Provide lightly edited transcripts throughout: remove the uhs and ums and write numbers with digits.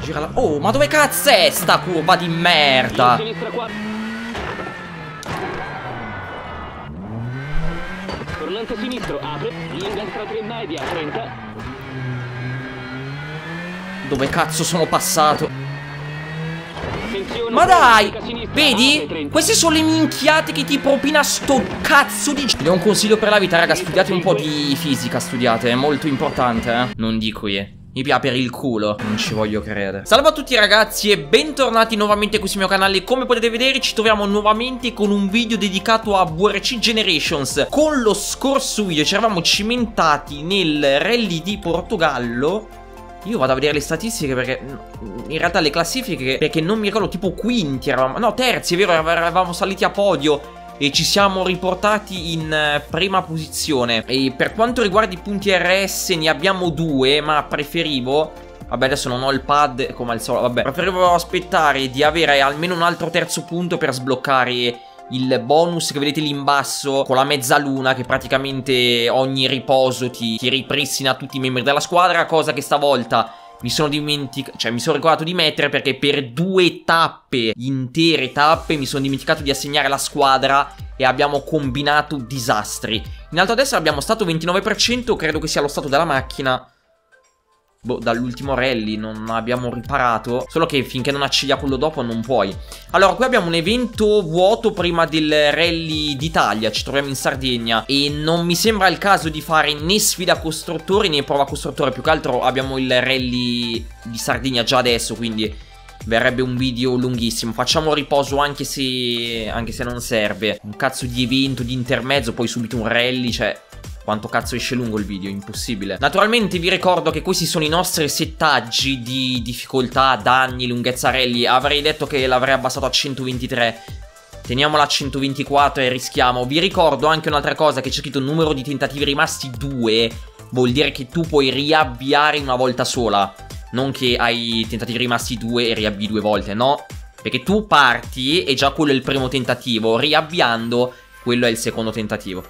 Gira la... Oh, ma dove cazzo è sta curva di merda? Tornante sinistro, apre, l'ingrestra 3 media, 30. Dove cazzo sono passato? Ma dai, vedi? Queste sono le minchiate che ti propina sto cazzo di... Vi do un consiglio per la vita, raga, studiate un po' di fisica, studiate, è molto importante, eh. Non dico io. Mi piace per il culo, non ci voglio credere. Salve a tutti ragazzi e bentornati nuovamente qui sul mio canale. Come potete vedere ci troviamo nuovamente con un video dedicato a WRC Generations. Con lo scorso video ci eravamo cimentati nel rally di Portogallo. Io vado a vedere le statistiche perché in realtà le classifiche, perché non mi ricordo, tipo quinti eravamo, no terzi è vero, eravamo saliti a podio e ci siamo riportati in prima posizione. E per quanto riguarda i punti RS ne abbiamo 2, ma preferivo... Vabbè, adesso non ho il pad come al solito, vabbè. Preferivo aspettare di avere almeno un altro terzo punto per sbloccare il bonus che vedete lì in basso con la mezzaluna, che praticamente ogni riposo ti ripristina tutti i membri della squadra, cosa che stavolta... mi sono ricordato di mettere, perché per due tappe, intere tappe, mi sono dimenticato di assegnare la squadra e abbiamo combinato disastri. In alto a destra abbiamo stato 29%, credo che sia lo stato della macchina. Boh, dall'ultimo rally non abbiamo riparato. Solo che finché non accedia quello dopo non puoi. Allora, qui abbiamo un evento vuoto prima del rally d'Italia. Ci troviamo in Sardegna e non mi sembra il caso di fare né sfida costruttori né prova costruttore. Più che altro abbiamo il rally di Sardegna già adesso, quindi verrebbe un video lunghissimo. Facciamo riposo anche se non serve. Un cazzo di evento di intermezzo, poi subito un rally, cioè... Quanto cazzo esce lungo il video, impossibile. Naturalmente vi ricordo che questi sono i nostri settaggi di difficoltà, danni, lunghezza rally. Avrei detto che l'avrei abbassato a 123. Teniamola a 124 e rischiamo. Vi ricordo anche un'altra cosa, che c'è scritto numero di tentativi rimasti 2. Vuol dire che tu puoi riavviare una volta sola, non che hai tentativi rimasti 2 e riavvi 2 volte, no? Perché tu parti e già quello è il primo tentativo, riavviando quello è il secondo tentativo.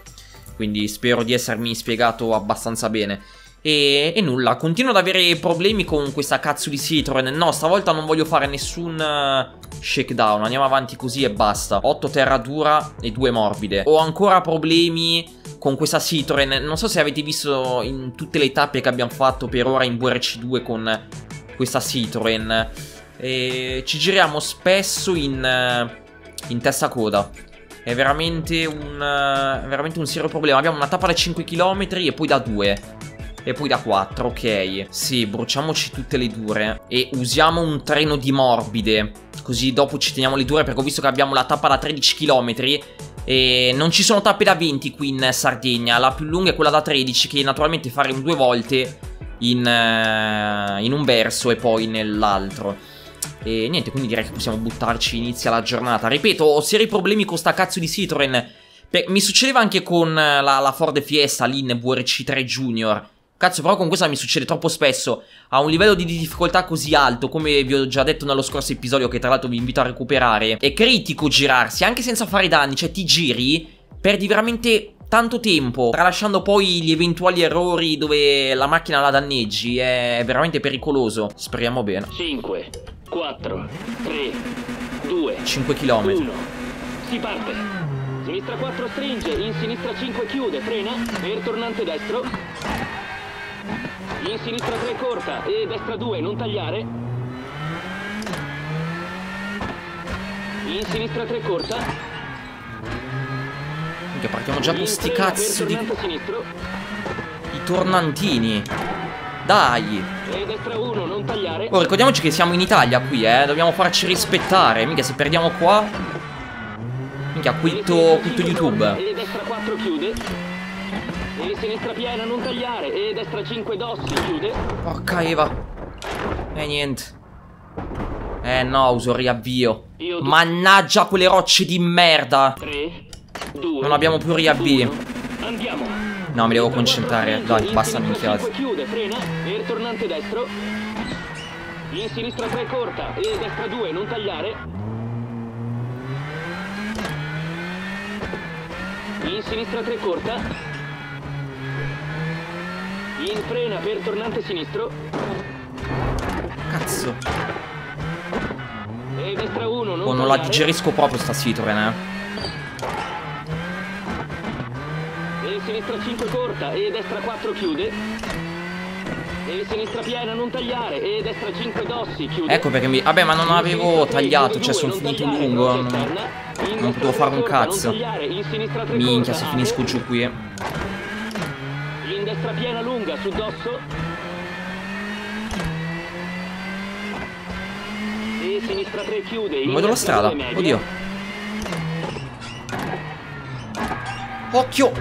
Quindi spero di essermi spiegato abbastanza bene. E nulla, continuo ad avere problemi con questa cazzo di Citroën. No, stavolta non voglio fare nessun shakedown. Andiamo avanti così e basta. 8 terra dura e 2 morbide. Ho ancora problemi con questa Citroën. Non so se avete visto in tutte le tappe che abbiamo fatto per ora in WRC2 con questa Citroën. E ci giriamo spesso in testa coda. È veramente un serio problema. Abbiamo una tappa da 5 km e poi da 2 e poi da 4, ok. Sì, bruciamoci tutte le dure e usiamo un treno di morbide, così dopo ci teniamo le dure, perché ho visto che abbiamo la tappa da 13 km e non ci sono tappe da 20 qui in Sardegna. La più lunga è quella da 13, che naturalmente faremo 2 volte in un verso e poi nell'altro. E niente, quindi direi che possiamo buttarci, inizia la giornata. Ripeto, ho seri problemi con sta cazzo di Citroën. Mi succedeva anche con la Ford Fiesta lì in WRC3 Junior. Cazzo, però con questa mi succede troppo spesso. Ha un livello di difficoltà così alto, come vi ho già detto nello scorso episodio, che tra l'altro vi invito a recuperare. È critico girarsi, anche senza fare danni. Cioè ti giri, perdi veramente tanto tempo, tralasciando poi gli eventuali errori dove la macchina la danneggi. È veramente pericoloso. Speriamo bene. 5 4, 3, 2, 5 km. 1. Si parte. Sinistra 4 stringe, in sinistra 5 chiude, frena, per tornante destro. In sinistra 3 corta e destra 2, non tagliare. In sinistra 3 corta. Minchia, partiamo già con sti cazzo di... I tornantini. Dai. E destra 1, non tagliare. Oh, ricordiamoci che siamo in Italia qui, dobbiamo farci rispettare. Minchia, se perdiamo qua... Minchia, quitto YouTube. E destra 4 chiude. E sinistra piena, non tagliare. E destra 5 dossi chiude. Porca Eva. E niente. No, uso riavvio. Mannaggia quelle rocce di merda. 3, 2, non abbiamo più riavvio. 1. Andiamo. No, mi devo concentrare. Dai, basta minchiate. Chiude, frena, e tornante destro. In sinistra 3 corta e destra 2, non tagliare. In sinistra 3 corta. In frena per tornante sinistro. Cazzo. E destra 1, non, oh, non la digerisco proprio sta Citroën, eh. E sinistra 5 corta e destra 4 chiude. E sinistra piena, non tagliare. E destra 5 dossi, chiude. Ecco perché mi... Vabbè, ma non avevo tagliato, cioè sono finito lungo. Non potevo fare un cazzo. Minchia, se finisco giù qui. In destra piena lunga, su dosso. E sinistra 3 chiude. Non vedo la strada, oddio. Occhio.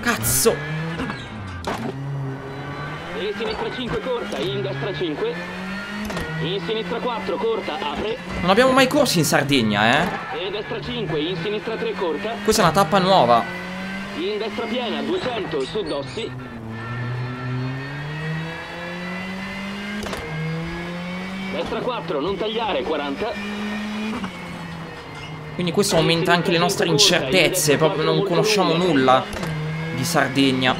Cazzo. In sinistra 5 corta, in destra 5. In sinistra 4 corta, apre. Non abbiamo mai corsi in Sardegna, eh. E destra 5, in sinistra 3 corta. Questa è una tappa nuova. In destra piena, 200 su dossi. Destra 4, non tagliare, 40. Quindi questo aumenta anche le nostre incertezze, proprio non conosciamo nulla di Sardegna.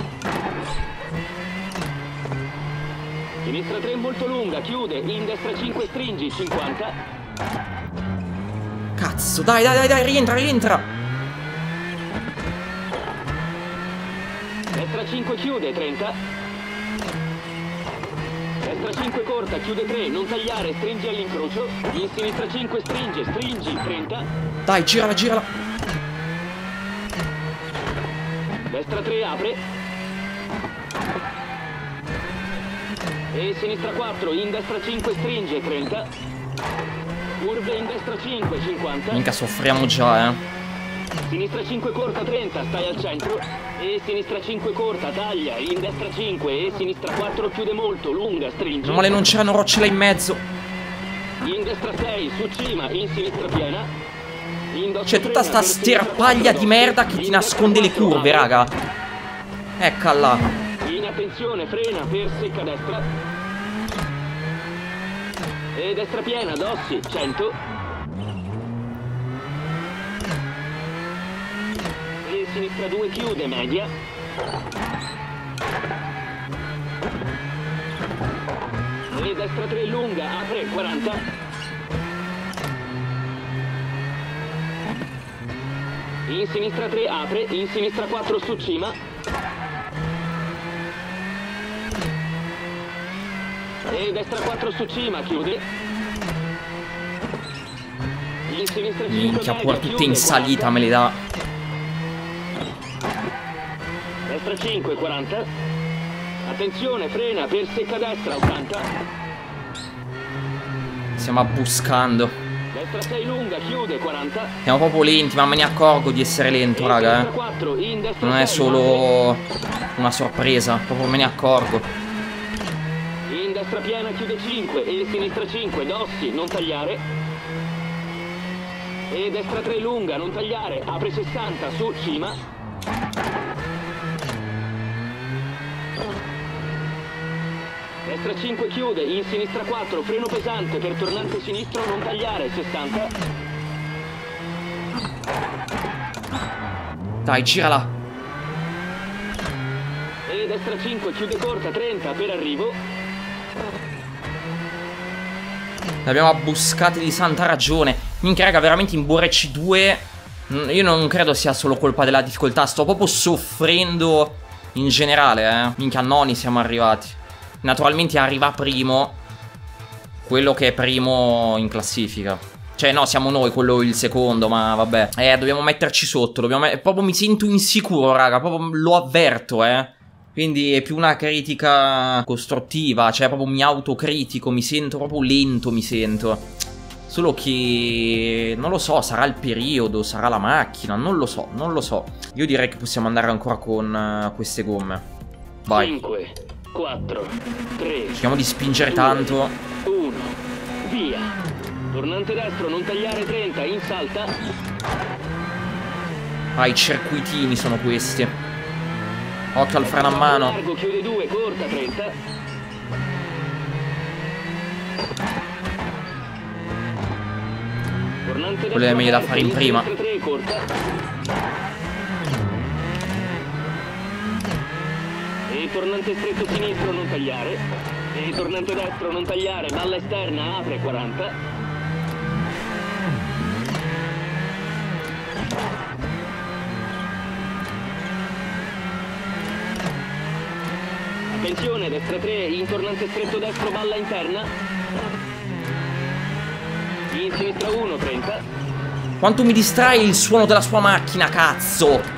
Sinistra 3 molto lunga, chiude, in destra 5 stringi, 50. Cazzo, dai, dai, dai, dai, rientra, rientra. Destra 5 chiude, 30. Destra 5 corta, chiude 3, non tagliare, stringi all'incrocio. In sinistra 5 stringe, stringi, 30. Dai, girala, girala. Destra 3 apre. E sinistra 4, in destra 5 stringe, 30. Curve in destra 5, 50. Minchia, soffriamo già, eh. Sinistra 5 corta, 30, stai al centro. E sinistra 5 corta, taglia, in destra 5. E sinistra 4 chiude molto, lunga, stringe. Male non c'erano rocce là in mezzo. In destra 6, su cima, in sinistra piena. C'è tutta sta sterpaglia di merda che ti nasconde le curve, raga. Eccala. Attenzione, frena per secca destra. E destra piena, dossi, 100. E sinistra 2 chiude, media. E destra 3 lunga, apre, 40. In sinistra 3 apre, in sinistra 4 su cima. E destra 4 su cima, chiude. In sinistra 5. Minchia, pure tutte in salita me le dà. Destra 5, 40. Attenzione, frena per secca destra, 80. Stiamo buscando. Destra 6 lunga, chiude, 40. Siamo proprio lenti, ma me ne accorgo di essere lento, in raga, eh. 4, non è solo una sorpresa, proprio me ne accorgo. Destra piena chiude 5 e sinistra 5, dossi, non tagliare. E destra 3 lunga, non tagliare, apre 60 su cima. Destra 5 chiude, in sinistra 4, freno pesante per tornante sinistro, non tagliare, 60. Dai, girala. E destra 5 chiude corta, 30 per arrivo. Ne abbiamo abbuscate di santa ragione. Minchia, raga, veramente in WRC2 io non credo sia solo colpa della difficoltà, sto proprio soffrendo in generale, eh. Minchia, noni siamo arrivati. Naturalmente arriva primo quello che è primo in classifica. Cioè no, siamo noi, quello il secondo, ma vabbè. Dobbiamo metterci sotto, proprio mi sento insicuro, raga, proprio lo avverto, eh. Quindi è più una critica costruttiva, cioè proprio mi autocritico, mi sento proprio lento, mi sento. Solo che non lo so, sarà il periodo, sarà la macchina, non lo so, non lo so. Io direi che possiamo andare ancora con queste gomme. Vai. 5, 4, 3. Cerchiamo di spingere 2, tanto. 1, via. Tornante destro, non tagliare, 30, in salta. Ah, i circuitini sono questi. Occhio al freno a mano. Largo, chiude 2, corta, 30. Quello è meglio da fare in prima. E tornante stretto sinistro, non tagliare, e tornante destro, non tagliare, balla esterna, apre 40. Attenzione, destra 3, in tornante stretto destro, balla interna, in sinistra 1, 30. Quanto mi distrae il suono della sua macchina, cazzo!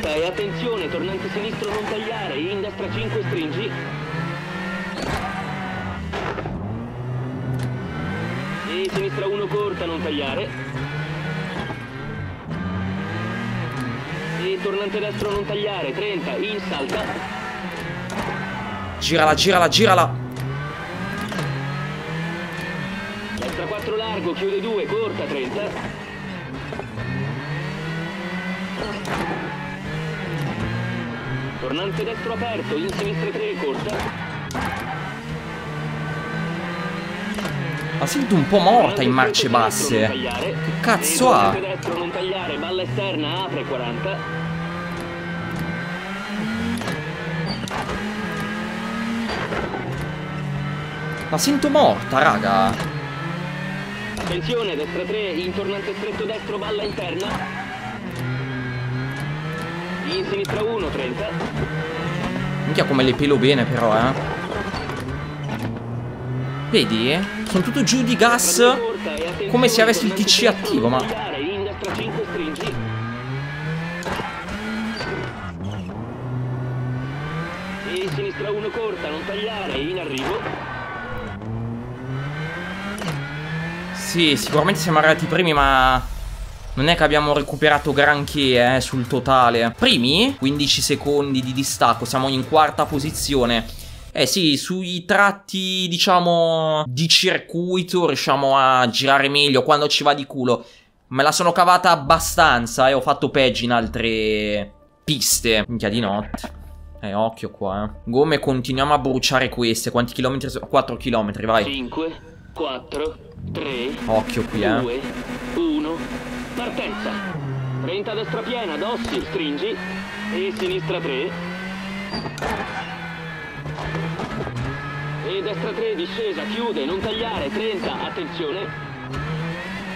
E attenzione, tornante sinistro non tagliare, in destra 5 stringi. E sinistra 1 corta, non tagliare. E tornante destro non tagliare, 30, in salta. Girala, girala, girala. Destra 4 largo, chiude 2, corta, 30. Tornante destro aperto, in sinistra 3, corta. La sento un po' morta in marce basse. Che cazzo ha? Tornante destro non tagliare, balla esterna, apre 40. La sento morta, raga. Attenzione, destra 3, in tornante stretto destro, balla interna. In sinistra 1, 30. Minchia come le pelo bene però, Vedi? Sono tutto giù di gas, come se avessi il TC attivo, ma... In sinistra 1 corta, non tagliare, in arrivo. Sì, sicuramente siamo arrivati primi, ma... non è che abbiamo recuperato granché, sul totale. Primi, 15 secondi di distacco, siamo in quarta posizione. Eh sì, sui tratti, diciamo, di circuito riusciamo a girare meglio quando ci va di culo. Me la sono cavata abbastanza e ho fatto peggio in altre piste. Minchia di notte. Occhio qua, Gomme, continuiamo a bruciare queste. Quanti chilometri sono? 4 chilometri, vai. 5, 4, 3, occhio qui, 2, 1... Partenza, 30 destra piena, dossi, stringi, e sinistra 3, e destra 3, discesa, chiude, non tagliare, 30, attenzione,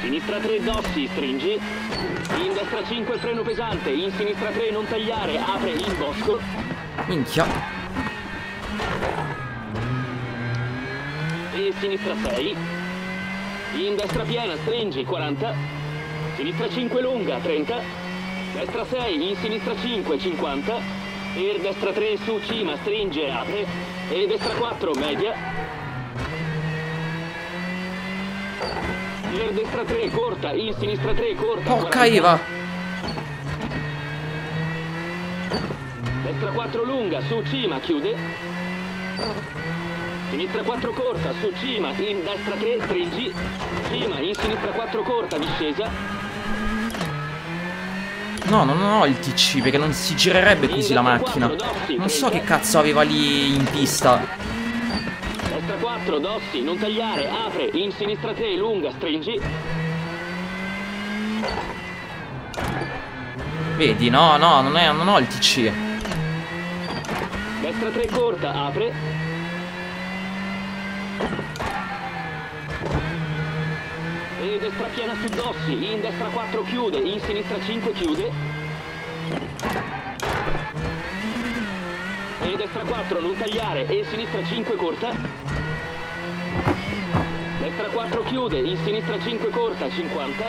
sinistra 3, dossi, stringi, in destra 5, freno pesante, in sinistra 3, non tagliare, apre il bosco. Minchia. E sinistra 6, in destra piena, stringi, 40. Sinistra 5 lunga, 30. Destra 6, in sinistra 5, 50. E destra 3 su cima, stringe, apre. E destra 4, media. E destra 3, corta, in sinistra 3, corta. Porca Eva! Destra 4 lunga, su cima, chiude. Sinistra 4 corta, su cima, in destra 3, stringi. Cima, in sinistra 4 corta, discesa. No, non ho il TC perché non si girerebbe così la macchina. Non so che cazzo aveva lì in pista. Destra 4, dossi, non tagliare, apre, in sinistra 3, lunga, stringi. Vedi, no, non ho il TC. Destra 3 corta, apre. E destra piena su dossi, in destra 4 chiude, in sinistra 5 chiude. E destra 4 non tagliare, e sinistra 5 corta. Destra 4 chiude, in sinistra 5 corta, 50.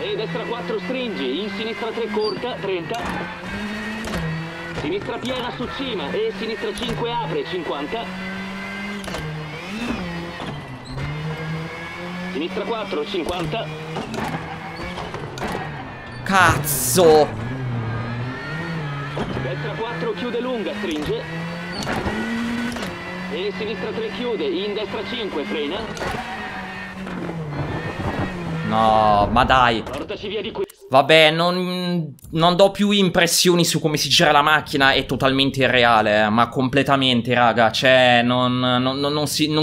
E destra 4 stringi, in sinistra 3 corta, 30. Sinistra piena su cima, e sinistra 5 apre, 50. Sinistra 4, 50. Cazzo! Destra 4 chiude lunga, stringe. E sinistra 3 chiude, in destra 5 frena. No, ma dai. Portaci via di qui. Vabbè, non do più impressioni su come si gira la macchina, è totalmente irreale, ma completamente, raga, cioè, non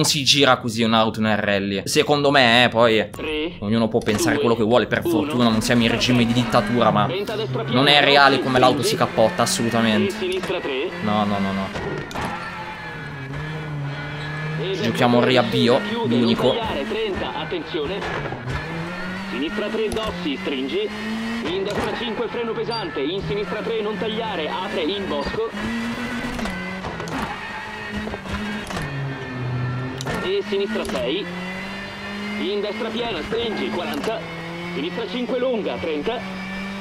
si gira così un'auto nel rally. Secondo me, poi, ognuno può pensare quello che vuole, per fortuna non siamo in regime di dittatura, ma non è reale come l'auto si cappotta, assolutamente. No, no, no, no. Giochiamo un riavvio, l'unico. Sinistra 3 Dossi, stringi. In destra 5 freno pesante. In sinistra 3 non tagliare. Apre in bosco. E sinistra 6. In destra piena, stringi 40. Sinistra 5 lunga 30.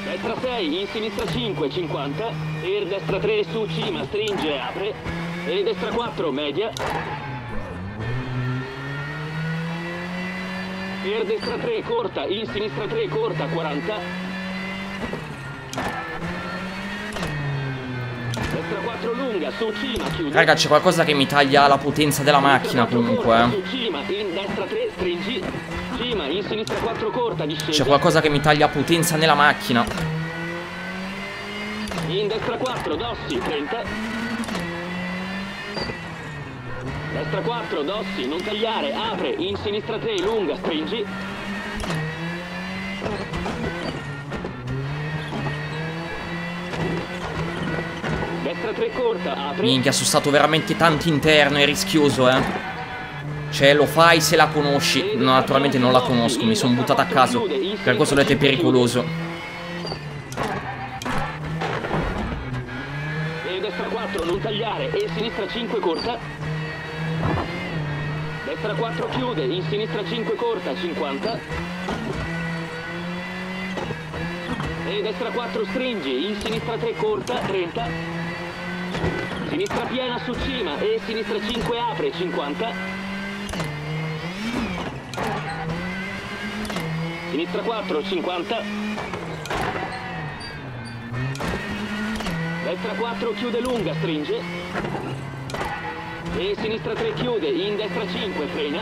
Destra 6, in sinistra 5 50. E destra 3 su cima, stringe, apre. E destra 4 media. Per destra 3 corta, in sinistra 3 corta, 40. Destra 4 lunga, su cima, chiude. Raga, c'è qualcosa che mi taglia la potenza della macchina comunque. Su cima, in destra 3, stringi. Cima, in sinistra 4 corta, discende. C'è qualcosa che mi taglia potenza nella macchina. In destra 4, Dossi, 30. Destra 4, Dossi, non tagliare, apre, in sinistra 3, lunga, stringi. Destra 3, corta, apre. Minchia, sono stato veramente tanto interno, è rischioso, eh. Cioè, lo fai se la conosci. No, naturalmente non la conosco, mi sono buttata a caso. Per questo ho detto è pericoloso. E destra 4, non tagliare, e sinistra 5, corta. Destra 4 chiude, in sinistra 5 corta, 50. E destra 4 stringi, in sinistra 3 corta, 30. Sinistra piena su cima, e sinistra 5 apre, 50. Sinistra 4, 50. Destra 4 chiude lunga, stringe. E sinistra 3 chiude, in destra 5 frena.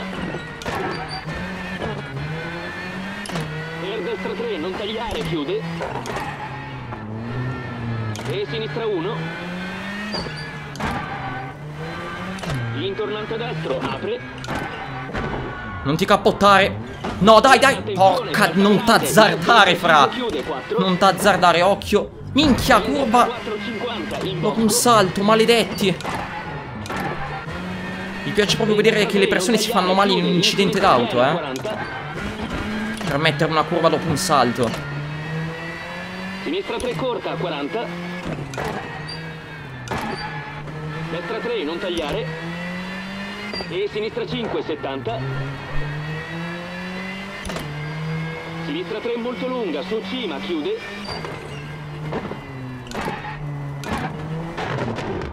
Per destra 3 non tagliare, chiude. E sinistra 1. In tornante destro, apre. Non ti cappottare. No, dai, dai. Porca, non t'azzardare, fra. Non t'azzardare, occhio. Minchia, curva. Ho un salto, maledetti. Mi piace proprio vedere che le persone si fanno male in un incidente d'auto, eh. Per mettere una curva dopo un salto. Sinistra 3 corta, 40. Destra 3, non tagliare. E sinistra 5, 70. Sinistra 3 molto lunga, su cima, chiude.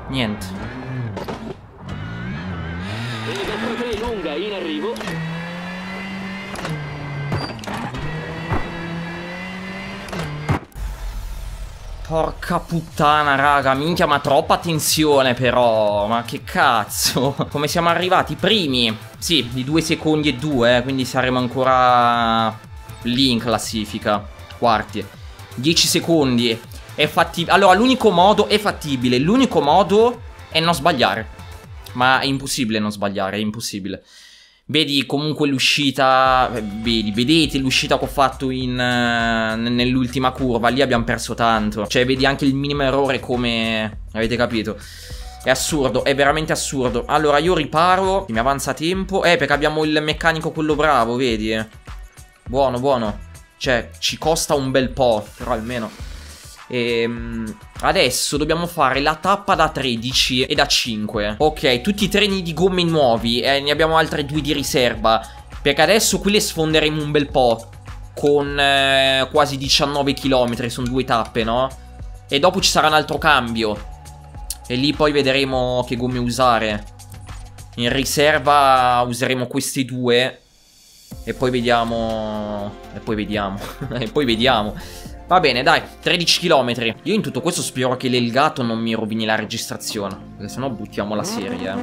Niente. E destra 3 lunga, in arrivo. Porca puttana, raga. Minchia, ma troppa tensione però. Ma che cazzo. Come siamo arrivati? Primi. Sì, di 2 secondi e 2. Quindi saremo ancora lì in classifica. Quarti. 10 secondi. È fattibile. Allora, l'unico modo è fattibile. L'unico modo è non sbagliare. Ma è impossibile non sbagliare, è impossibile. Vedi comunque l'uscita, vedete l'uscita che ho fatto nell'ultima curva, lì abbiamo perso tanto. Cioè vedi anche il minimo errore come... avete capito? È assurdo, è veramente assurdo. Allora io riparo, mi avanza tempo. Perché abbiamo il meccanico quello bravo, vedi? Buono, buono. Cioè ci costa un bel po', però almeno... adesso dobbiamo fare la tappa da 13 e da 5. Ok, tutti i treni di gomme nuovi. Ne abbiamo altre 2 di riserva. Perché adesso qui le sfonderemo un bel po'. Con quasi 19 km. Sono 2 tappe, no? E dopo ci sarà un altro cambio. E lì poi vedremo che gomme usare. In riserva useremo queste 2. E poi vediamo. E poi vediamo. E poi vediamo. Va bene, dai, 13 km. Io in tutto questo spero che l'Elgato non mi rovini la registrazione. Perché sennò buttiamo la serie.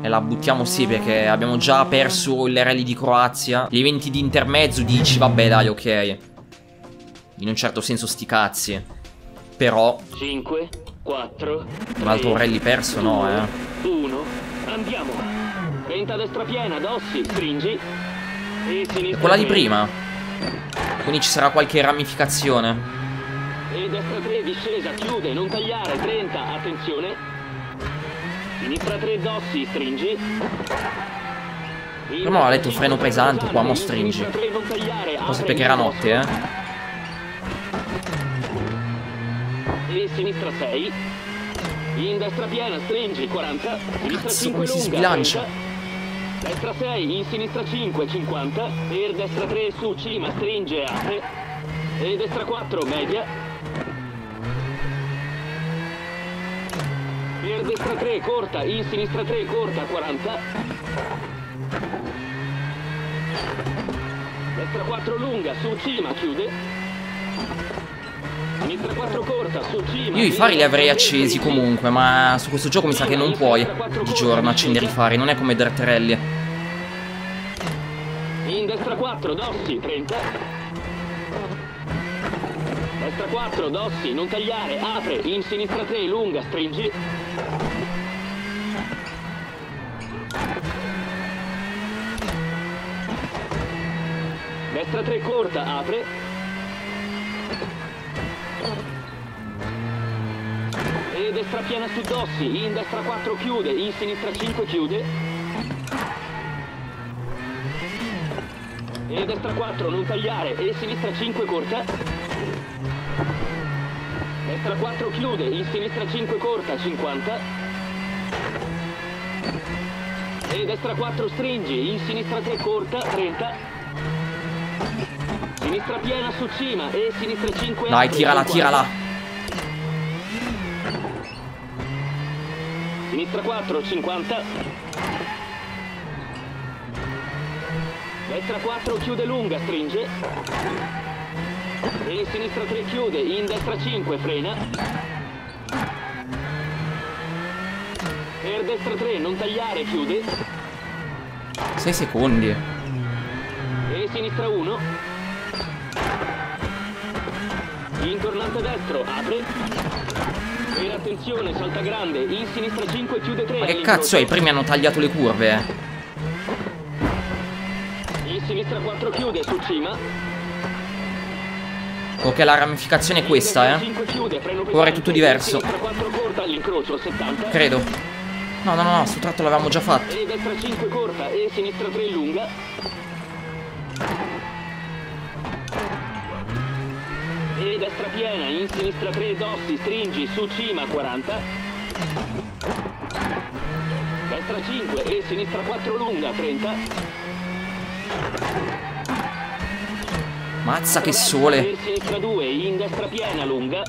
E la buttiamo sì, perché abbiamo già perso le rally di Croazia. Gli eventi di intermezzo dici, vabbè, dai, ok. in un certo senso sti cazzi. Però 5, 4, 3, un altro rally perso 2, no, eh. 1, andiamo. Venta destra piena, Dossi, stringi. E sinistra quella di prima. Quindi ci sarà qualche ramificazione. E destra 3, discesa, chiude, non tagliare, 30, attenzione. Sinistra 3, Dossi, stringi. Però no, ha letto freno pesante qua, mo stringi. Forse perché era notte, eh. E sinistra 6. In destra piena, stringi, 40. Sinistra 5 lunga, si sbilancia. 30. Destra 6, in sinistra 5, 50. Per destra 3, su, cima, stringe, apre. E destra 4, media. Per destra 3, corta, in sinistra 3, corta, 40. Destra 4, lunga, su, cima, chiude. Io i fari li avrei accesi comunque, ma su questo gioco mi sa che non puoi di giorno accendere i fari, non è come Dirt Rally. In destra 4, Dossi, 30. Destra 4, Dossi, non tagliare, apre, in sinistra 3, lunga, stringi. Destra 3, corta, apre. E destra piena su Dossi, in destra 4 chiude, in sinistra 5 chiude. E destra 4 non tagliare, e sinistra 5 corta. Destra 4 chiude, in sinistra 5 corta, 50. E destra 4 stringi, in sinistra 3 corta, 30. Sinistra piena su cima e sinistra 5. Dai, tirala, tirala. Sinistra 4, 50. Destra 4 chiude lunga, stringe. E sinistra 3 chiude, in destra 5 frena. Per destra 3 non tagliare, chiude. 6 secondi. E sinistra 1. In tornante destro, apre. E attenzione, salta grande. In sinistra 5, chiude 3. Ma che cazzo è? I primi hanno tagliato le curve. In sinistra 4, chiude su cima. Ok, la ramificazione è questa, eh. Ora è tutto diverso. Credo. No, no, no, sto tratto l'avevamo già fatto. E destra 5 corta e sinistra 3 lunga. E destra piena, in sinistra 3, Dossi, stringi, su cima, 40. Destra 5 e sinistra 4 lunga, 30. Mazza che sole. E sinistra 2, in destra piena, lunga.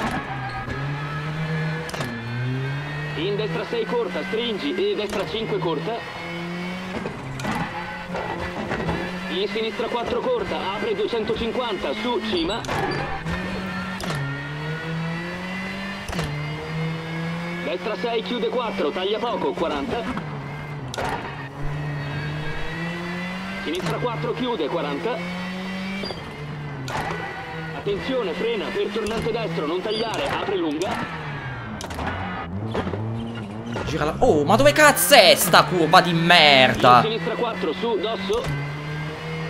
In destra 6 corta, stringi, e destra 5 corta. In sinistra 4 corta, apre 250, su cima. Destra 6, chiude 4, taglia poco, 40. Sinistra 4, chiude, 40. Attenzione, frena, per tornante destro, non tagliare, apre lunga. Girala. Oh, ma dove cazzo è sta curva di merda? Sinistra 4, su, dosso.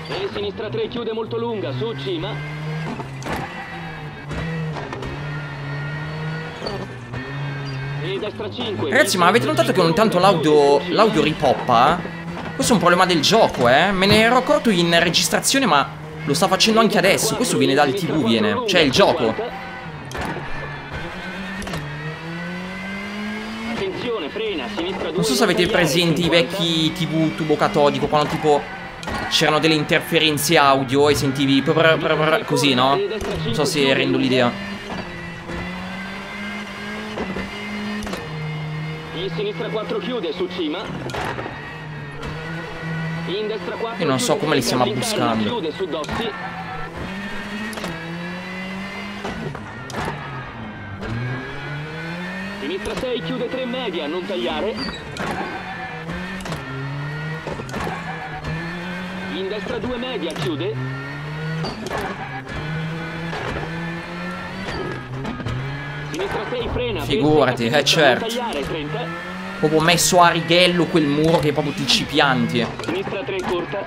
E sinistra 3, chiude molto lunga, su, cima. Ragazzi, ma avete notato che ogni tanto l'audio ripoppa? Questo è un problema del gioco, eh. Me ne ero accorto in registrazione, ma lo sta facendo anche adesso. Questo viene dal TV, viene. Cioè, il gioco. Non so se avete presenti i vecchi TV tubo catodico, quando tipo c'erano delle interferenze audio e sentivi così, no? Non so se rendo l'idea. In sinistra 4 chiude su cima. In destra 4. Io non so come li stiamo buscando. Chiude su Dossi. Sinistra 6 chiude 3 media, non tagliare. In destra 2 media chiude. Figurati, certo. Proprio messo a righello quel muro che proprio ti pianti. Sinistra 3 corta.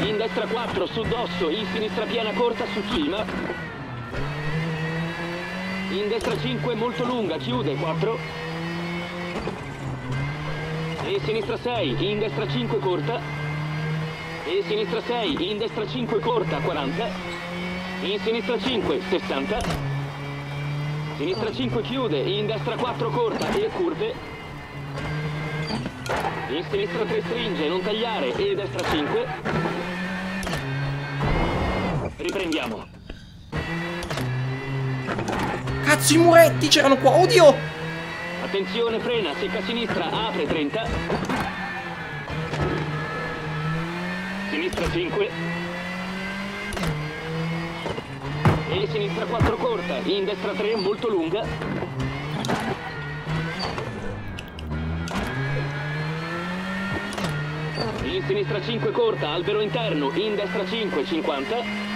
In destra 4 su dosso, in sinistra piena corta su cima. In destra 5 molto lunga, chiude 4. E sinistra 6, in destra 5 corta. E sinistra 6, in destra 5 corta 40. In sinistra 5, 60. Sinistra 5 chiude, in destra 4 corta e curve. In sinistra 3 stringe, non tagliare, e destra 5. Riprendiamo. Cazzo, i muretti c'erano qua, oddio! Attenzione, frena, secca a sinistra, apre 30. Sinistra 5. E sinistra 4 corta, in destra 3 molto lunga. In sinistra 5 corta, albero interno, in destra 5, 50.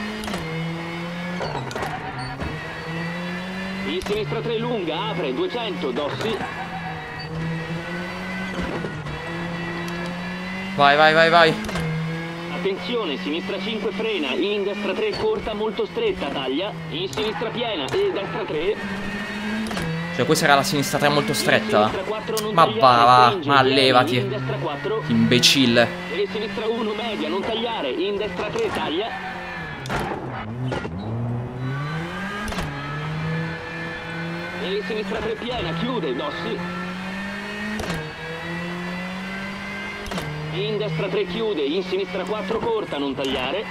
In sinistra 3 lunga, apre 200, dossi. Vai, vai, vai, vai. Attenzione, sinistra 5 frena, in destra 3 corta molto stretta, taglia, in sinistra piena e destra 3. Cioè questa era la sinistra 3 molto stretta? Ma va, ma levati. In destra 4. Imbecille. E sinistra 1 media, non tagliare, in destra 3 taglia. E sinistra 3 piena, chiude, dossi. In destra 3 chiude, in sinistra 4 corta, non tagliare.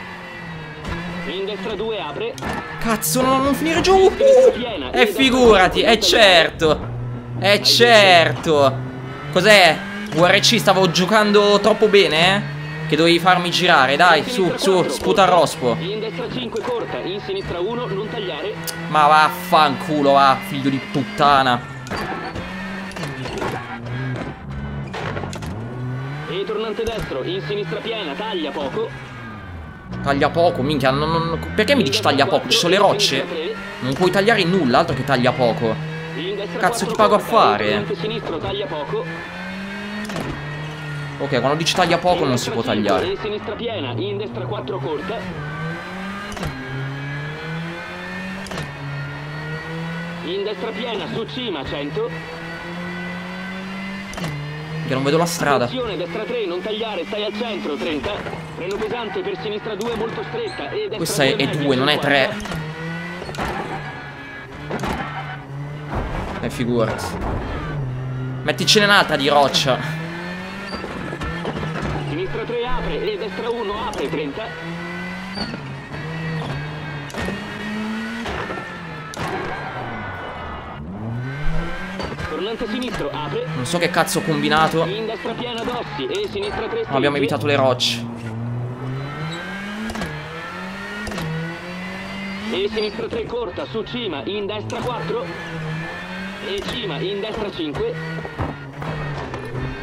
In destra 2 apre. Cazzo, non finire giù! Piena, e figurati, è certo! È certo! Cos'è? WRC, stavo giocando troppo bene, eh? Che dovevi farmi girare, dai, su, su, sputa al rospo. In destra 5 corta, in sinistra 1, non tagliare. Ma vaffanculo, va, figlio di puttana. E tornante destro, in sinistra piena, taglia poco. Taglia poco, minchia, perché mi dici taglia poco? Ci sono le rocce. Non puoi tagliare nulla, altro che taglia poco. Cazzo, ti pago a fare. Sinistro, taglia poco. Ok, quando dici taglia poco non si può tagliare. In sinistra piena, in destra 4 corta. In destra piena, su cima, 100. Che non vedo la strada. Attenzione, destra 3, non tagliare, stai al centro, 30. Freno pesante per sinistra 2 molto stretta e destra. Questa è 2, non è 3. E figurati. Metticene un'altra di roccia. Sinistra 3 apre e destra 1 apre, 30. Tornante sinistro, apre. Non so che cazzo ho combinato. In destra piena, dossi, e sinistra 3. No, abbiamo evitato le rocce. E sinistra 3 corta, su cima, in destra 4. E cima, in destra 5.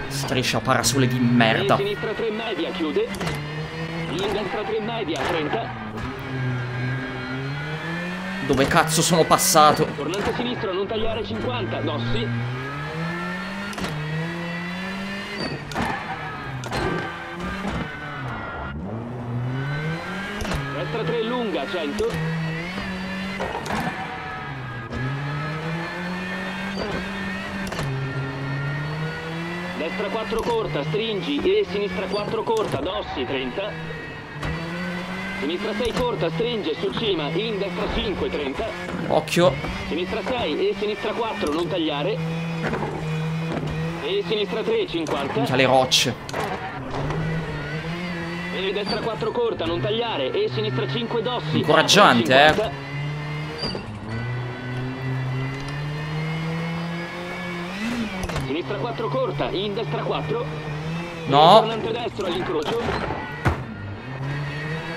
Striscia parasole di merda. E sinistra 3 media, chiude. In destra 3 media, 30. Dove cazzo sono passato? Tornante a sinistra, non tagliare, 50, dossi. Destra 3 lunga, 100. Destra 4 corta, stringi, e sinistra 4 corta, dossi, 30. Sinistra 6 corta, stringe su cima, in destra 5, 30. Occhio. Sinistra 6 e sinistra 4, non tagliare. E sinistra 3, 50. C'ha le rocce. E destra 4 corta, non tagliare, e sinistra 5, dossi. Incoraggiante, 50. Sinistra 4 corta, in destra 4. No. Tornante destro all'incrocio.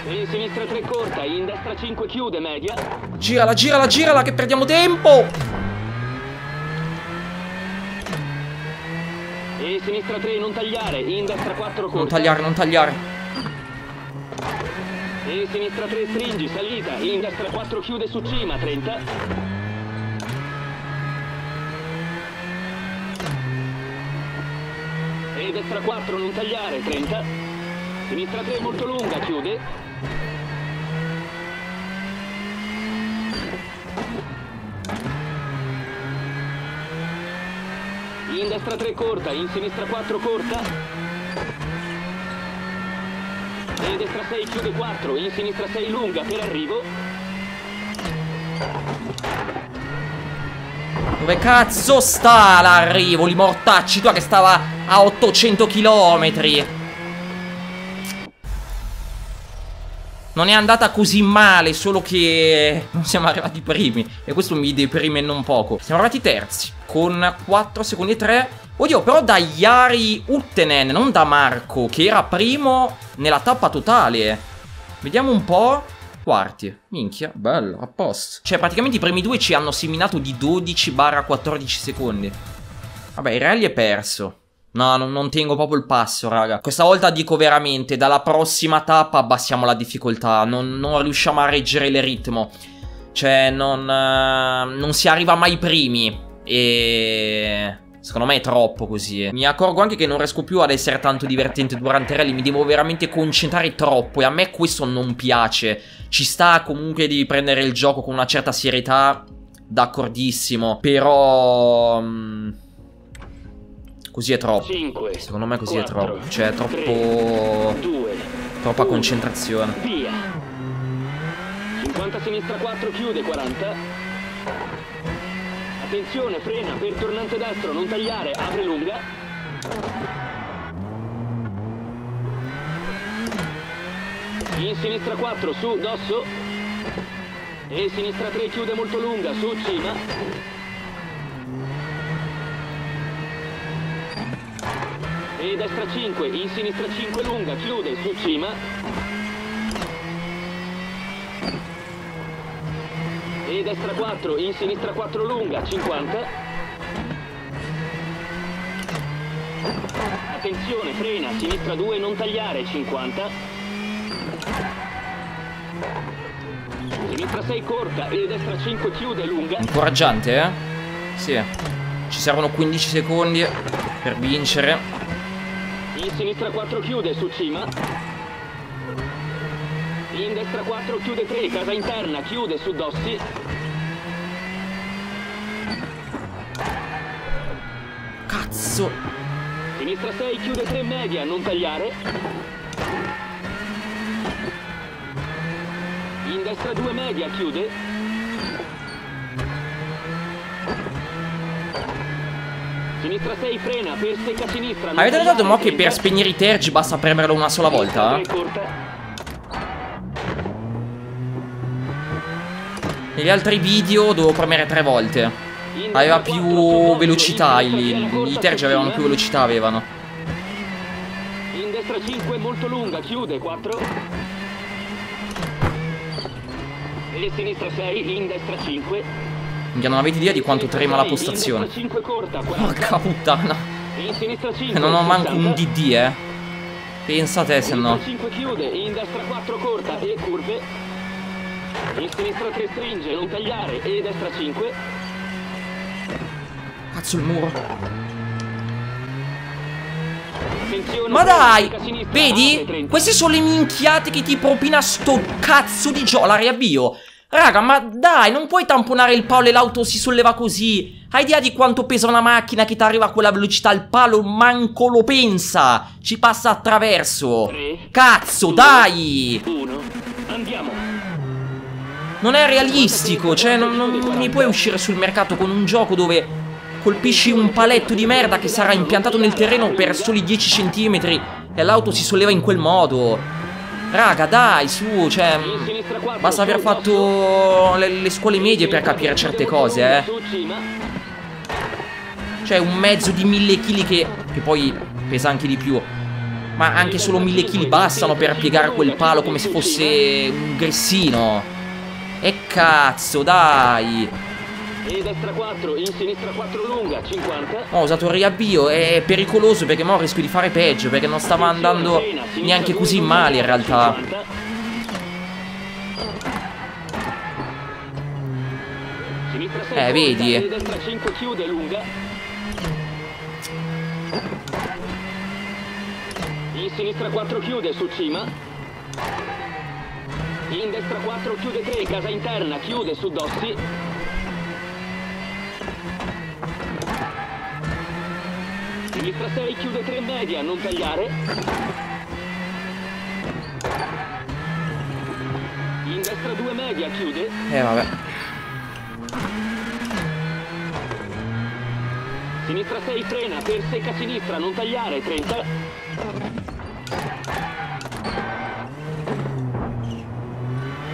E sinistra 3 corta, in destra 5 chiude, media. Girala, girala, girala, che perdiamo tempo. E sinistra 3 non tagliare, in destra 4 corta. Non tagliare, non tagliare. E e sinistra 3 stringi, salita, in destra 4 chiude su cima, 30. E destra 4 non tagliare, 30. Sinistra 3 molto lunga, chiude. In destra 3 corta, in sinistra 4 corta. E destra 6 chiude 4, in sinistra 6 lunga per arrivo. Dove cazzo sta l'arrivo? Li mortacci tua che stava a 800 km. Non è andata così male, solo che non siamo arrivati primi. E questo mi deprime non poco. Siamo arrivati terzi, con 4 secondi e 3. Oddio, però da Jari Uttenen, non da Marco, che era primo nella tappa totale. Vediamo un po'. Quarti. Minchia, bello, a posto. Cioè, praticamente i primi due ci hanno seminato di 12-14 secondi. Vabbè, il rally è perso. No, non tengo proprio il passo, raga. Questa volta dico veramente, dalla prossima tappa abbassiamo la difficoltà. Non riusciamo a reggere il ritmo. Cioè, non si arriva mai primi. E... secondo me è troppo così. Mi accorgo anche che non riesco più ad essere tanto divertente durante i rally. Mi devo veramente concentrare troppo. E a me questo non piace. Ci sta comunque di prendere il gioco con una certa serietà. D'accordissimo. Però... così è troppo. Secondo me così è troppo. Cioè è troppo... troppa concentrazione. Via. 50 sinistra 4 chiude, 40. Attenzione, frena per tornante destro, non tagliare, apre lunga. In sinistra 4, su, dosso. E sinistra 3, chiude molto lunga, su, cima. E destra 5, in sinistra 5, lunga, chiude, su, cima. E destra 4, in sinistra 4 lunga, 50. Attenzione, frena, sinistra 2, non tagliare, 50. Sinistra 6 corta e destra 5 chiude, lunga. Incoraggiante, eh? Sì. Ci servono 15 secondi per vincere. In sinistra 4 chiude, su cima. In destra 4 chiude 3, casa interna, chiude su dossi. Cazzo! Sinistra 6 chiude 3 media, non tagliare. In destra 2 media, chiude. Sinistra 6 frena, per secca sinistra. Avete notato mo che per spegnere i tergi basta premerlo una sola volta? Negli altri video dovevo premere 3 volte. Aveva più velocità. I terzi avevano più velocità, avevano. In destra 5 molto lunga, chiude 4. E sinistra 6, in destra 5. Minchia, non avete idea di quanto trema la postazione. Porca puttana. E non ho manco un DD, eh. Pensa a te se no. In destra 5 chiude, in destra 4 corta e curve. In sinistra 3 stringe, non tagliare, e destra 5. Cazzo il muro. Ma dai, vedi? Queste sono le minchiate che ti propina sto cazzo di gioco. La riavvio. Raga, ma dai, non puoi tamponare il palo e l'auto si solleva così. Hai idea di quanto pesa una macchina che ti arriva a quella velocità? Il palo manco lo pensa. Ci passa attraverso. Cazzo, dai. Andiamo. Non è realistico, cioè non mi puoi uscire sul mercato con un gioco dove colpisci un paletto di merda che sarà impiantato nel terreno per soli 10 cm e l'auto si solleva in quel modo. Raga, dai, su, cioè... basta aver fatto le scuole medie per capire certe cose, eh. Cioè, un mezzo di 1000 kg che poi pesa anche di più. Ma anche solo 1000 kg bastano per piegare quel palo come se fosse un grissino. E cazzo, dai! E destra 4, in sinistra 4 lunga, 50. Ho usato il riavvio, è pericoloso perché mo rischio di fare peggio, perché non stava andando neanche così male in realtà. Vedi. In sinistra 4 chiude su cima. In destra 4 chiude 3, casa interna chiude su Dossi. Sinistra 6 chiude 3 media, non tagliare. In destra 2 media chiude. Vabbè. Sinistra 6 frena, per secca sinistra, non tagliare, 30.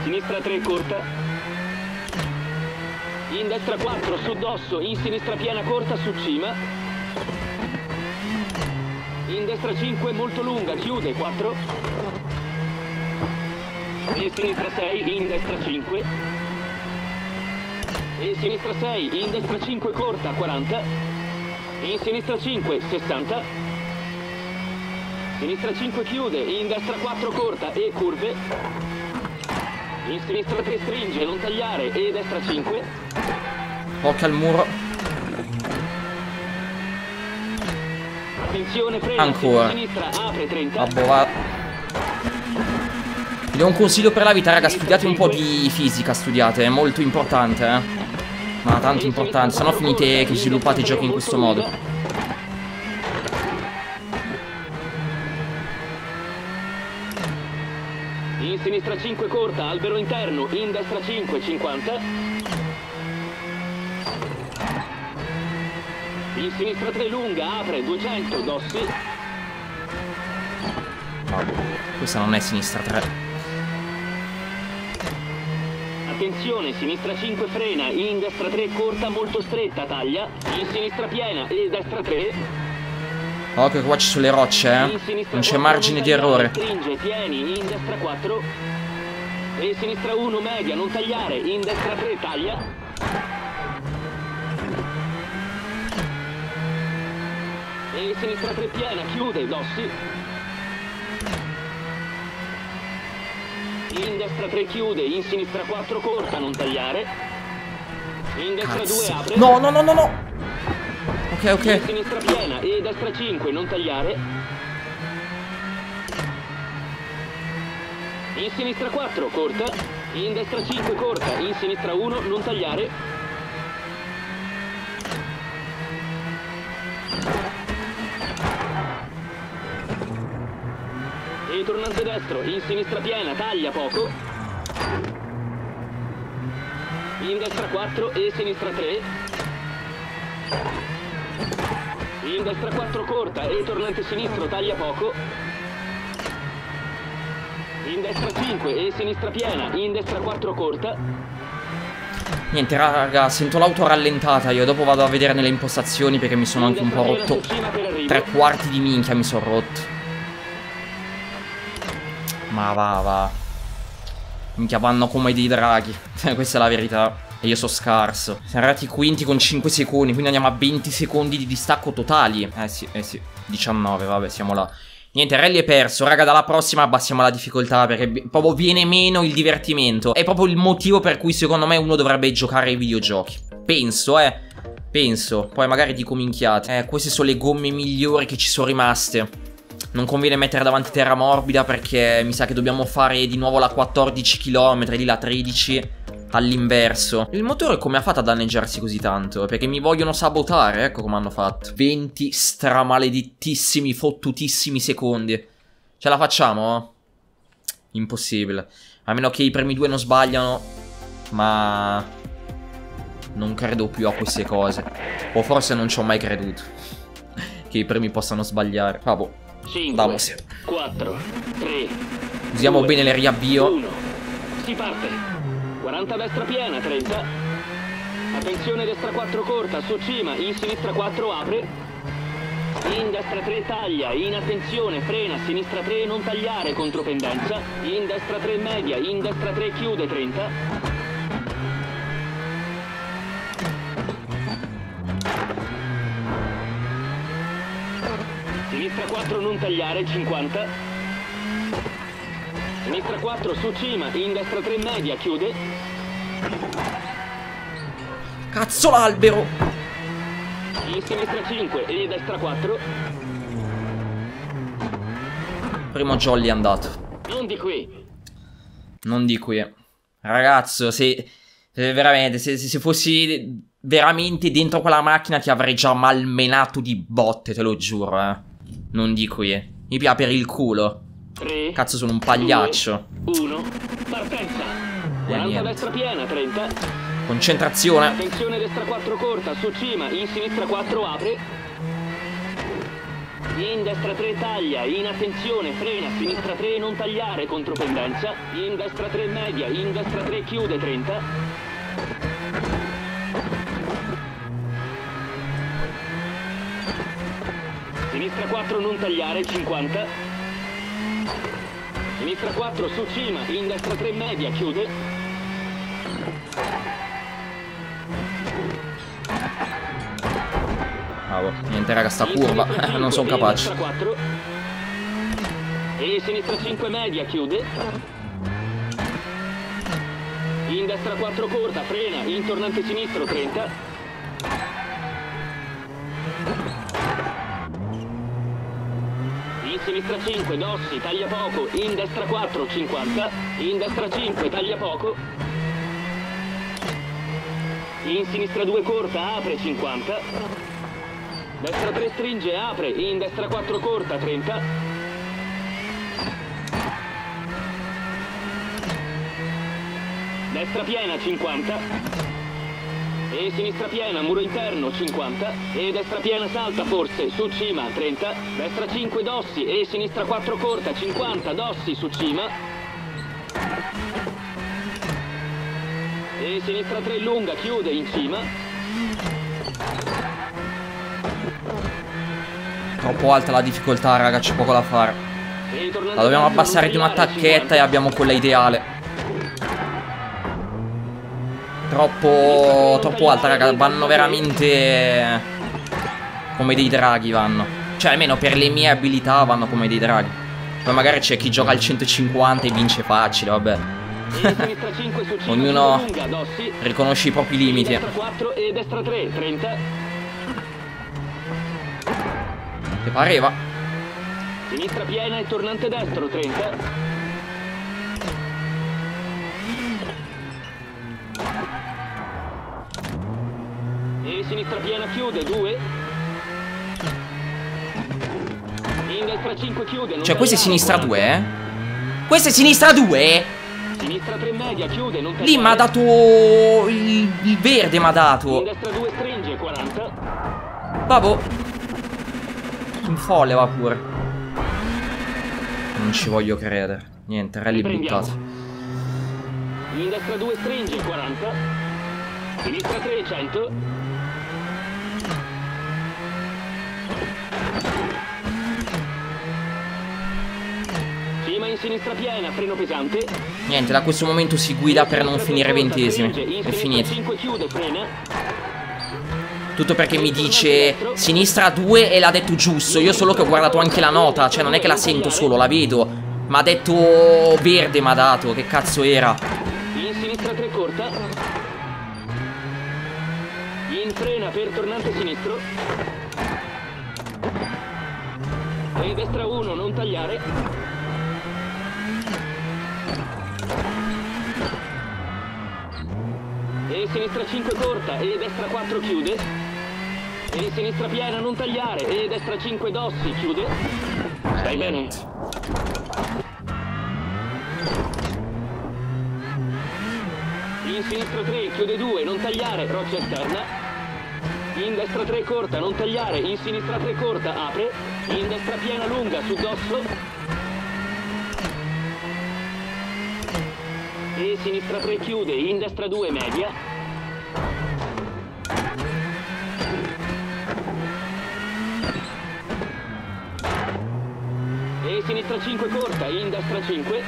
Sinistra 3 corta. In destra 4 su dosso, in sinistra piena corta su cima. In destra 5 molto lunga, chiude 4. In sinistra 6, in destra 5. In sinistra 6, in destra 5 corta, 40. In sinistra 5, 60. Sinistra 5 chiude, in destra 4 corta e curve. In sinistra 3 stringe, non tagliare, e destra 5. Occhio al muro. Attenzione, frena. Ancora. Sinistra, apre 30. Vi do un consiglio per la vita, raga, studiate un po' di fisica, studiate, è molto importante, eh. Ma tanto importante, sennò finite che sviluppate i giochi in questo modo. In sinistra 5 corta, albero interno, in destra 5, 50. In sinistra 3 lunga, apre, 200, Dossi. Questa non è sinistra 3. Attenzione, sinistra 5 frena, in destra 3 corta, molto stretta, taglia. In sinistra piena, e destra 3. Occhio che qua ci sono le rocce, eh. Non c'è margine di errore. Stringe, tieni, in destra 4. E sinistra 1 media, non tagliare, in destra 3 taglia. E sinistra 3 piena, chiude, Dossi. In destra 3 chiude, in sinistra 4 corta, non tagliare. In destra 2 apre. No, no, no, no, no. Ok. In sinistra piena e destra 5, non tagliare. In sinistra 4, corta. In destra 5, corta. In sinistra 1, non tagliare. E tornante destro, in sinistra piena, taglia poco. In destra 4 e sinistra 3. In destra 4 corta e tornante sinistro, taglia poco. In destra 5 e sinistra piena, in destra 4 corta. Niente raga, sento l'auto rallentata, io dopo vado a vedere nelle impostazioni perché mi sono anche un po' rotto. 3 quarti di minchia mi sono rotto. Ma va. Minchia, vanno come dei draghi. Questa è la verità. E io so scarso. Siamo arrivati quinti con 5 secondi. Quindi andiamo a 20 secondi di distacco totali. Eh sì. 19, vabbè, siamo là. Niente, rally è perso. Raga, dalla prossima abbassiamo la difficoltà. Perché proprio viene meno il divertimento. È proprio il motivo per cui secondo me uno dovrebbe giocare ai videogiochi. Penso. Poi magari dico minchiate. Queste sono le gomme migliori che ci sono rimaste. Non conviene mettere davanti terra morbida perché mi sa che dobbiamo fare di nuovo la 14 km, lì la 13 all'inverso. Il motore come ha fatto a danneggiarsi così tanto? Perché mi vogliono sabotare, ecco come hanno fatto. 20 stramaledettissimi, fottutissimi secondi. Ce la facciamo? Impossibile. A meno che i primi due non sbagliano, ma non credo più a queste cose. O forse non ci ho mai creduto che i primi possano sbagliare. Vabbè. 5, 4, 3, usiamo 2, bene le riavvio. 1. Si parte. 40 destra piena, 30. Attenzione destra 4 corta, su cima, in sinistra 4 apre. In destra 3 taglia, in attenzione, frena, sinistra 3 non tagliare, contropendenza. In destra 3 media, in destra 3 chiude, 30. Sinistra 4 non tagliare, 50. Sinistra 4 su cima, in destra 3 media, chiude. Cazzo l'albero! In sinistra 5 e in destra 4. Primo jolly è andato. Non di qui. Non di qui. Ragazzo, se fossi veramente dentro quella macchina ti avrei già malmenato di botte, te lo giuro, eh. Non di qui. Mi piace per il culo. 3, cazzo, sono un pagliaccio. 1, partenza. 40 destra piena, 30. Concentrazione. Attenzione, destra 4 corta, su cima, in sinistra 4 apre. In destra 3 taglia, in attenzione, frena, sinistra 3 non tagliare, contropendenza. In destra 3 media, in destra 3 chiude, 30. Sinistra 4 non tagliare, 50. Sinistra 4 su cima, in destra 3 media, chiude. Bravo, niente raga, sta curva, non sono capace. E sinistra 5 media, chiude. In destra 4 corta, frena, in tornante sinistro, 30. In sinistra 5, Dossi, taglia poco, in destra 4, 50, in destra 5, taglia poco, in sinistra 2 corta, apre, 50, destra 3 stringe, apre, in destra 4 corta, 30, destra piena, 50, e sinistra piena, muro interno, 50. E destra piena salta forse, su cima, 30. Destra 5 Dossi e sinistra 4 corta, 50. Dossi su cima. E sinistra 3 lunga, chiude in cima. Troppo alta la difficoltà raga, c'è poco da fare. La dobbiamo abbassare di una tacchetta e abbiamo quella ideale. Troppo alta, raga. Vanno veramente come dei draghi, vanno. Cioè, almeno per le mie abilità vanno come dei draghi. Poi magari c'è chi gioca al 150 e vince facile, vabbè. Ognuno riconosce i propri limiti. Che pareva. Sinistra piena e tornante destro, 30. E sinistra piena chiude, 2. In destra 5 chiude, non. Cioè questa è sinistra 2, eh? Questa è sinistra 2? Sinistra 3 media chiude, non. Lì mi ha dato il verde, mi ha dato. In destra 2 stringe, 40. Vabbò. Un folle va pure. Non ci voglio credere. Niente, rally buttato. In destra 2 stringe, 40. Sinistra 3, 100. Cima in sinistra piena, freno pesante. Niente, da questo momento si guida per non finire ventesimi. È finito. Tutto perché mi dice sinistra 2 e l'ha detto giusto. Io solo che ho guardato anche la nota. Cioè non è che la sento solo, la vedo. Ma ha detto verde, m'ha dato. Che cazzo era? In sinistra 3 corta. In frena per tornante sinistro. E destra 1, non tagliare. E sinistra 5 corta, e destra 4 chiude. E sinistra piena, non tagliare, e destra 5 Dossi chiude. Stai bene. In sinistra 3, chiude 2, non tagliare, roccia esterna. In destra 3 corta, non tagliare, in sinistra 3 corta, apre, in destra piena lunga, su dosso. E sinistra 3 chiude, in destra 2 media. E sinistra 5 corta, in destra 5.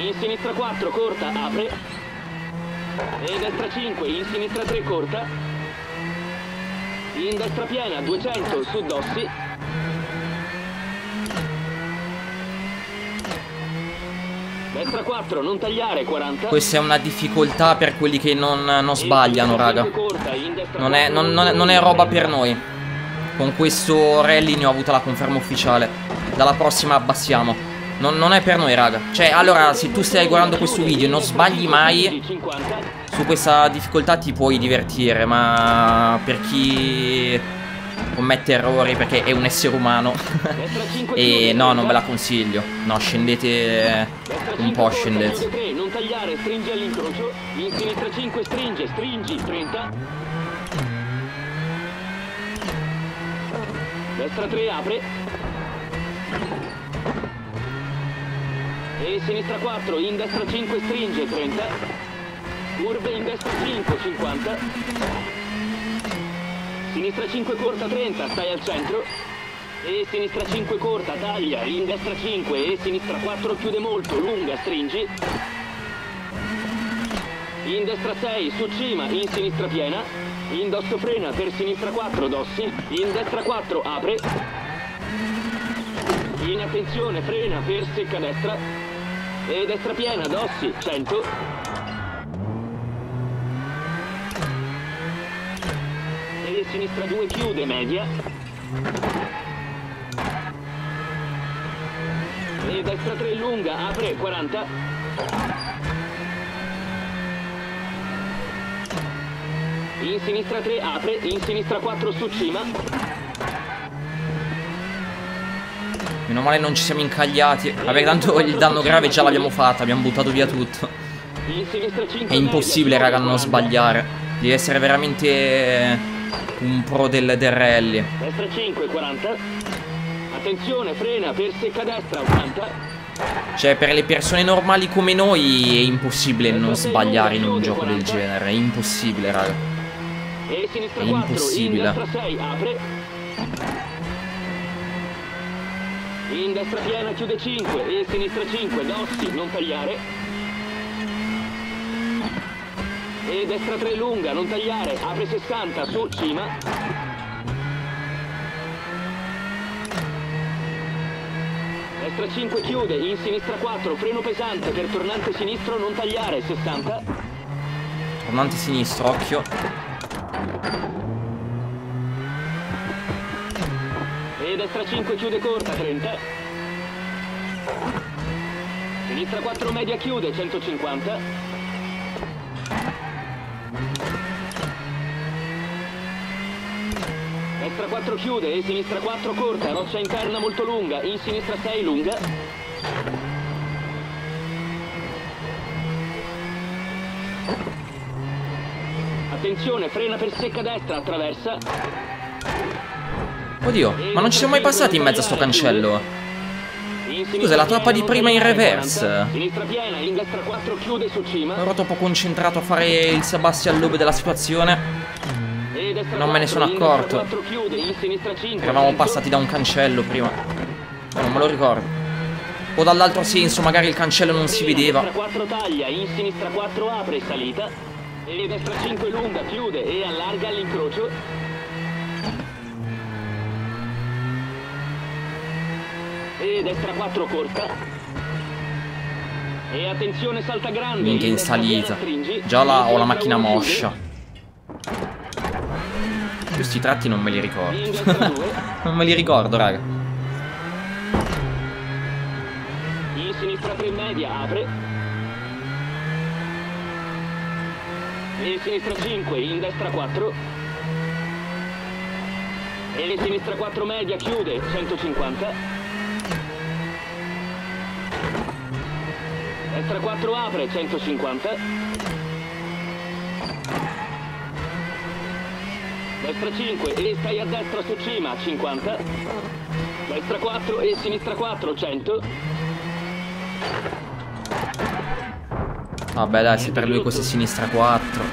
In sinistra 4 corta, apre. E destra 5, in sinistra 3 corta. In destra piena, 200, su Dossi. Destra 4, non tagliare, 40. Questa è una difficoltà per quelli che non sbagliano, raga. Non è roba per noi. Con questo rally ne ho avuta la conferma ufficiale. Dalla prossima abbassiamo. Non è per noi, raga. Cioè, allora, se tu stai guardando questo video e non sbagli mai, su questa difficoltà ti puoi divertire. Ma per chi commette errori, perché è un essere umano e no, non ve la consiglio. No, scendete un po', scendete. Non tagliare, stringi all'incrocio. In sinistra 5, stringe, stringi, 30. Destra 3, apre. E sinistra 4, in destra 5, stringe, 30. Curve in destra 5, 50. Sinistra 5, corta, 30, stai al centro. E sinistra 5, corta, taglia, in destra 5. E sinistra 4, chiude molto, lunga, stringi. In destra 6, su cima, in sinistra piena. Indosso frena, per sinistra 4, dossi. In destra 4, apre. In attenzione, frena, per secca destra. E destra piena, dossi, 100. E sinistra 2, chiude, media. E destra 3, lunga, apre, 40. In sinistra 3, apre, in sinistra 4, su cima. Meno male non ci siamo incagliati. Vabbè, tanto il danno grave già l'abbiamo fatta. Abbiamo buttato via tutto. È impossibile, raga, non sbagliare. Devi essere veramente un pro del rally. Destra 5, 40. Attenzione, frena, per secca destra, 80. Cioè, per le persone normali come noi è impossibile non sbagliare in un gioco del genere. È impossibile, raga. È impossibile. In destra piena, chiude 5. E sinistra 5, dossi, non tagliare. E destra 3, lunga, non tagliare. Apre 60, su, cima. Destra 5, chiude. In sinistra 4, freno pesante. Per tornante sinistro, non tagliare, 60. Tornante sinistro, occhio. Destra 5, chiude corta, 30. Sinistra 4, media, chiude, 150. Destra 4, chiude, e sinistra 4, corta, roccia interna molto lunga. In sinistra 6, lunga. Attenzione, frena per secca destra, attraversa. Oddio, ma non ci siamo mai passati in mezzo a sto cancello. Scusa, la tappa di prima in reverse. Ero troppo concentrato a fare il Sebastian Lobe della situazione. Non me ne sono accorto. Eravamo passati da un cancello prima. Ma non me lo ricordo. O dall'altro senso, magari il cancello non si vedeva. In sinistra 4 apre, salita. E destra 5 lunga, chiude e allarga all'incrocio. E destra 4, corta. E attenzione, salta grande. Minchia, in salita. Già là ho la macchina moscia. Questi tratti non me li ricordo. Non me li ricordo, raga. In sinistra 3, media, apre. E sinistra 5, in destra 4. E sinistra 4, media, chiude, 150. Destra 4, apre, 150. Destra 5, e stai a destra su cima, 50. Destra 4, e sinistra 4, 100. Vabbè, dai, se per lui questo è sinistra 4.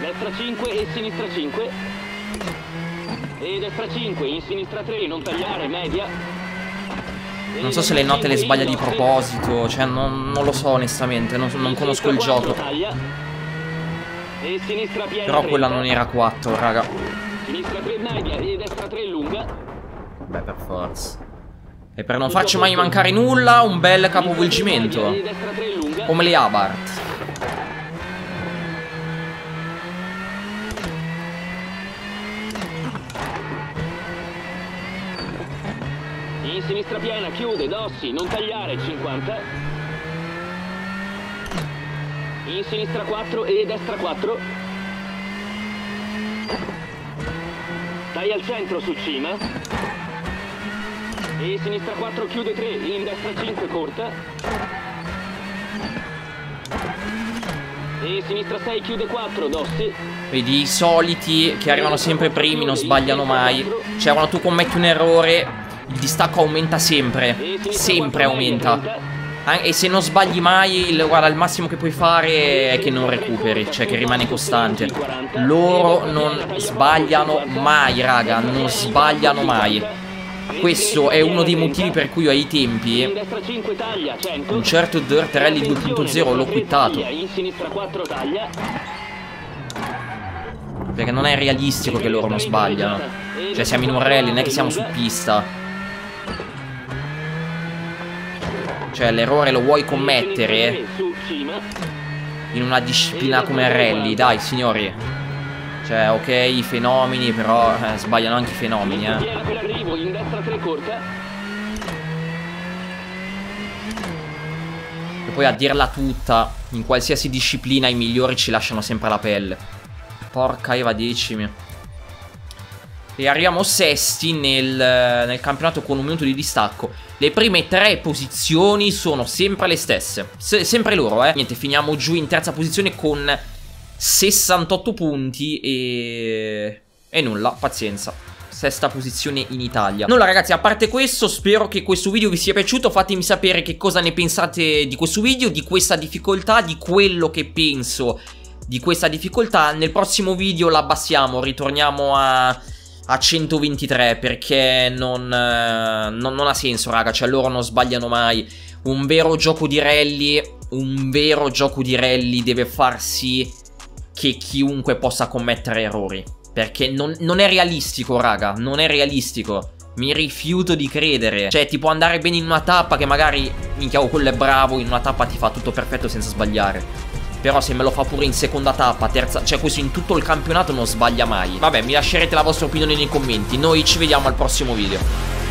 Destra 5, e sinistra 5. E destra 5, in sinistra 3, non tagliare, media. Non so se le note le sbaglia di proposito, cioè non lo so onestamente, non conosco il gioco. Però quella non era 4, raga. Sinistra 3, media, e destra 3, lunga. Beh, per forza. E per non farci mai mancare nulla, un bel capovolgimento come le Abarth. In sinistra piena, chiude, Dossi, non tagliare, 50. In sinistra 4 e destra 4. Taglia al centro su Cima. E sinistra 4, chiude 3, in destra 5, corta. E sinistra 6, chiude 4, Dossi. Vedi i soliti che arrivano sempre primi, non sbagliano mai. Cioè quando tu commetti un errore, il distacco aumenta sempre. Sempre aumenta. E se non sbagli mai, guarda, il massimo che puoi fare è che non recuperi, cioè che rimane costante. Loro non sbagliano mai, raga, non sbagliano mai. Questo è uno dei motivi per cui ai tempi un certo Dirt Rally 2.0 l'ho quittato, perché non è realistico che loro non sbagliano. Cioè siamo in un rally, non è che siamo su pista. Cioè l'errore lo vuoi commettere in una disciplina come il rally, dai signori. Cioè ok, i fenomeni, però sbagliano anche i fenomeni, E poi a dirla tutta, in qualsiasi disciplina i migliori ci lasciano sempre la pelle. Porca Eva, decimi. E arriviamo sesti nel campionato con un minuto di distacco. Le prime tre posizioni sono sempre le stesse, sempre loro, Niente, finiamo giù in terza posizione con 68 punti e nulla, pazienza. Sesta posizione in Italia. Nulla ragazzi, a parte questo, spero che questo video vi sia piaciuto. Fatemi sapere che cosa ne pensate di questo video, di questa difficoltà, di quello che penso di questa difficoltà. Nel prossimo video la abbassiamo, ritorniamo a 123, perché non ha senso, raga. Cioè loro non sbagliano mai. Un vero gioco di rally, un vero gioco di rally deve far sì che chiunque possa commettere errori, perché non è realistico, raga. Non è realistico. Mi rifiuto di credere. Cioè ti può andare bene in una tappa che magari, minchia, oh, quello è bravo, in una tappa ti fa tutto perfetto senza sbagliare. Però se me lo fa pure in seconda tappa, terza, cioè questo in tutto il campionato non sbaglia mai. Vabbè, mi lascerete la vostra opinione nei commenti. Noi ci vediamo al prossimo video.